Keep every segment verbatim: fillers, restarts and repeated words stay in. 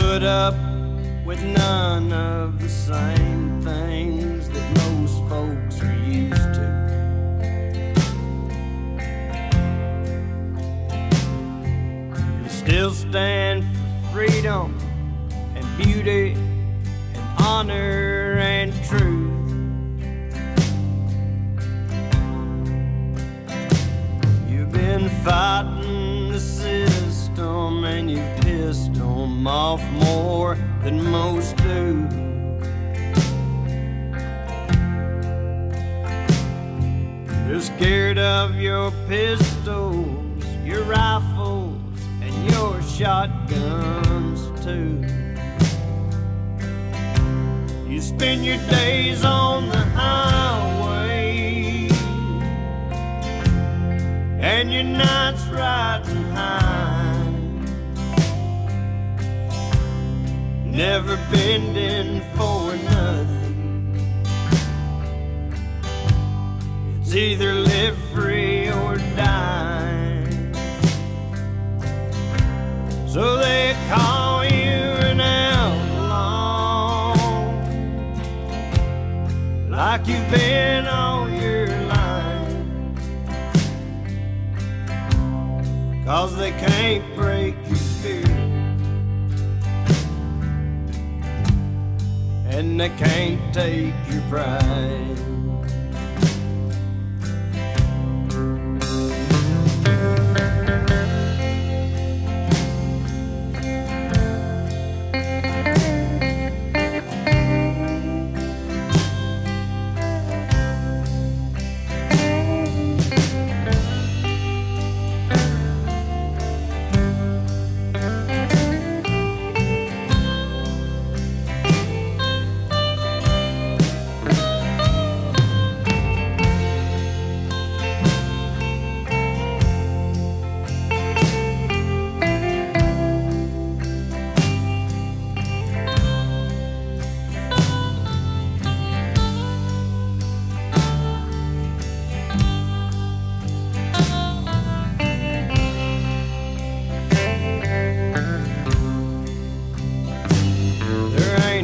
put up with none of the same things that most folks are used to. You still stand for freedom and beauty and honor and truth. Been fighting the system, and you've pissed them off more than most do. You're scared of your pistols, your rifles, and your shotguns too. You spend your days on the highway and your nights riding high, never bending for nothing. It's either live free or die. So they call you an outlaw, like you've been all your life, 'cause they can't break your spirit, and they can't take your pride.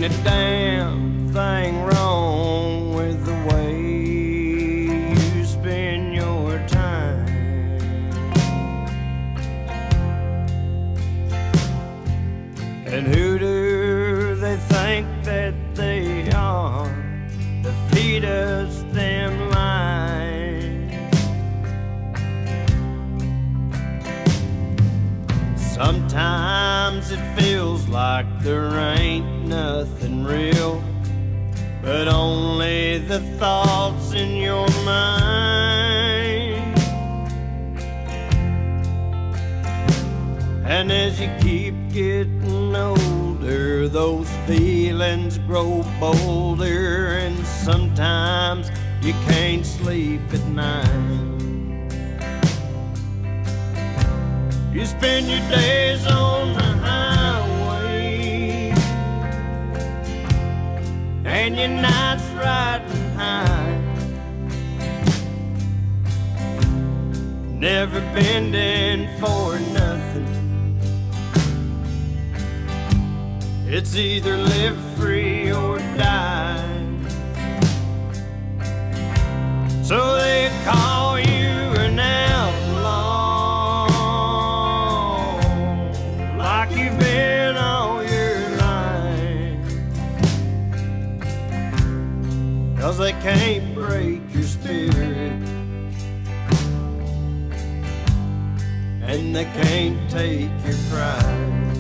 A damn thing wrong with the way you spend your time. And who do they think that they are that feed us them lies? Sometimes it feels like there ain't nothing real, but only the thoughts in your mind. And as you keep getting older, those feelings grow bolder, and sometimes you can't sleep at night. You spend your days on the and your nights riding high, never bending for nothing. It's either live free or die. So they call you an outlaw, like you've been all your life, 'cause they can't break your spirit, and they can't take your pride.